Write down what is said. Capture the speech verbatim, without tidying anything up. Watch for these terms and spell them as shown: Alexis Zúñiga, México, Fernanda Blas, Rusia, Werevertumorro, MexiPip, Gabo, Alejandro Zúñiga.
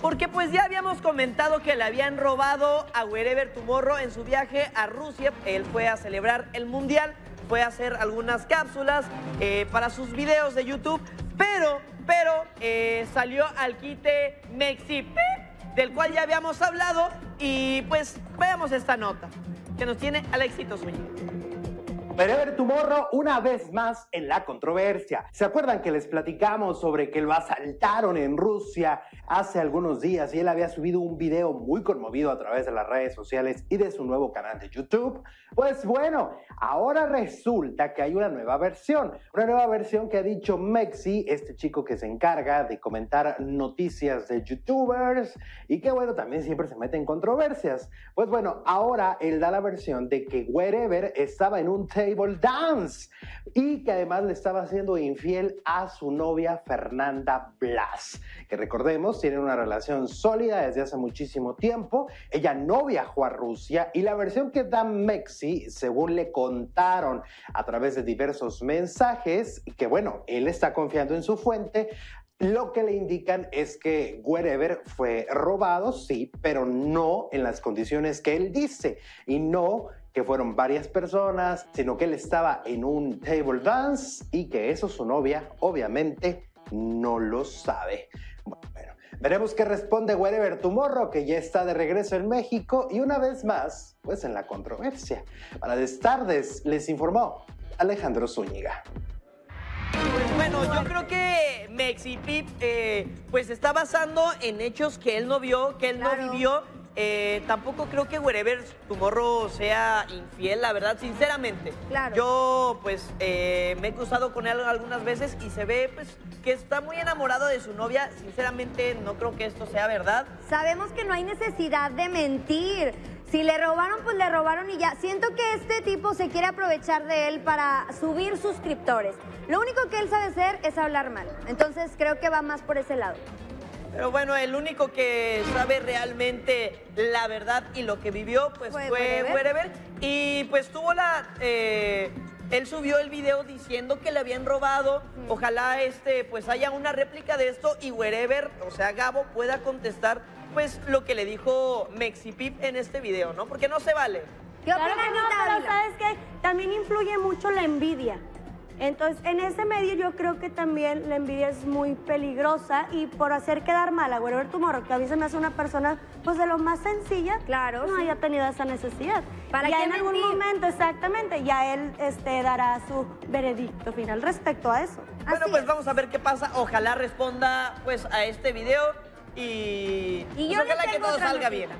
Porque pues ya habíamos comentado que le habían robado a Werevertumorro en su viaje a Rusia. Él fue a celebrar el Mundial, fue a hacer algunas cápsulas eh, para sus videos de YouTube, pero, pero eh, salió al quite MexiPip, del cual ya habíamos hablado, y pues veamos esta nota que nos tiene Alexis Zúñiga. Werevertumorro una vez más en la controversia. ¿Se acuerdan que les platicamos sobre que lo asaltaron en Rusia hace algunos días y él había subido un video muy conmovido a través de las redes sociales y de su nuevo canal de YouTube? Pues bueno, ahora resulta que hay una nueva versión. Una nueva versión que ha dicho Mexi, este chico que se encarga de comentar noticias de YouTubers y que bueno, también siempre se mete en controversias. Pues bueno, ahora él da la versión de que Werever estaba en un table dance y que además le estaba haciendo infiel a su novia Fernanda Blas, que recordemos tienen una relación sólida desde hace muchísimo tiempo. Ella no viajó a Rusia y la versión que da Mexi, según le contaron a través de diversos mensajes, que bueno, él está confiando en su fuente, lo que le indican es que Werever fue robado, sí, pero no en las condiciones que él dice y no que fueron varias personas, sino que él estaba en un table dance y que eso su novia obviamente no lo sabe. Bueno, veremos qué responde Werevertumorro, que ya está de regreso en México y una vez más, pues en la controversia. Buenas tardes, les informó Alejandro Zúñiga. Pues bueno, yo creo que MexiPip eh, pues está basando en hechos que él no vio, que él claro. no vivió. Eh, tampoco creo que Werevertumorro sea infiel, la verdad, sinceramente. Claro. Yo, pues, eh, me he cruzado con él algunas veces y se ve, pues, que está muy enamorado de su novia. Sinceramente, no creo que esto sea verdad. Sabemos que no hay necesidad de mentir. Si le robaron, pues le robaron y ya. Siento que este tipo se quiere aprovechar de él para subir suscriptores. Lo único que él sabe hacer es hablar mal. Entonces, creo que va más por ese lado. Pero bueno, el único que sabe realmente la verdad y lo que vivió, pues fue Werever. Y pues tuvo la... Eh, él subió el video diciendo que le habían robado. Mm. Ojalá este, pues haya una réplica de esto y Werever, o sea, Gabo, pueda contestar pues lo que le dijo MexiPip en este video, ¿no? Porque no se vale. ¿Qué claro que no, pero sabes que también influye mucho la envidia. Entonces, en ese medio yo creo que también la envidia es muy peligrosa y por hacer quedar mal a Werevertumorro, que a mí se me hace una persona, pues, de lo más sencilla, claro, no sí. haya tenido esa necesidad. ¿Para ya en mentir? Algún momento, exactamente, ya él este, dará su veredicto final respecto a eso. Bueno, Así pues es. Vamos a ver qué pasa. Ojalá responda, pues, a este video y, y pues, yo ojalá que todo salga bien.